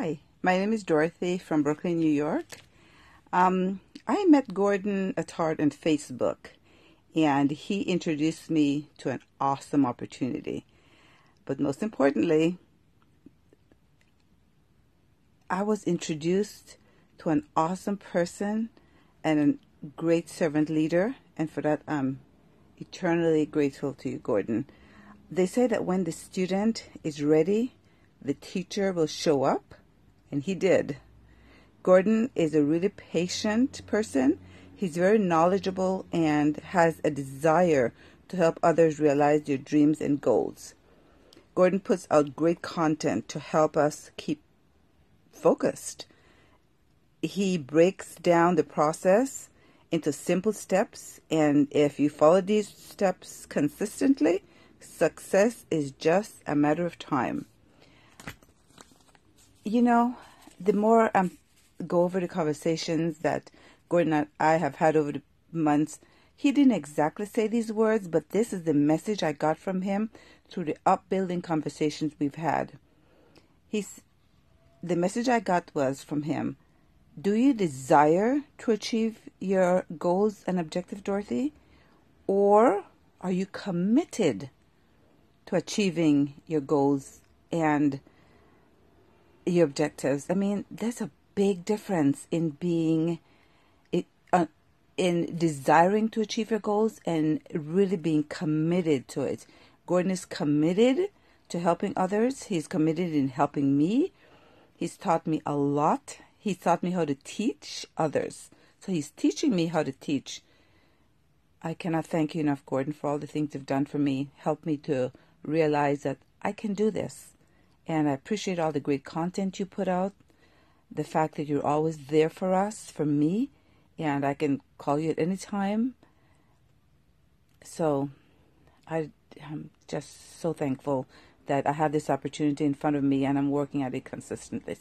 Hi, my name is Dorothy from Brooklyn, New York. I met Gordon Attard on Facebook, and he introduced me to an awesome opportunity. But most importantly, I was introduced to an awesome person and a great servant leader, and for that I'm eternally grateful to you, Gordon. They say that when the student is ready, the teacher will show up, and he did. Gordon is a really patient person. He's very knowledgeable and has a desire to help others realize your dreams and goals. Gordon puts out great content to help us keep focused. He breaks down the process into simple steps, and if you follow these steps consistently, success is just a matter of time. You know, the more I go over the conversations that Gordon and I have had over the months, he didn't exactly say these words, but this is the message I got from him through the upbuilding conversations we've had. The message I got was from him, do you desire to achieve your goals and objectives, Dorothy? Or are you committed to achieving your goals and your objectives? I mean, there's a big difference in in desiring to achieve your goals and really being committed to it. Gordon is committed to helping others. He's committed in helping me. He's taught me a lot. He taught me how to teach others. So he's teaching me how to teach. I cannot thank you enough, Gordon, for all the things you've done for me. Helped me to realize that I can do this. And I appreciate all the great content you put out. The fact that you're always there for us, for me. And I can call you at any time. So I'm just so thankful that I have this opportunity in front of me, and I'm working at it consistently.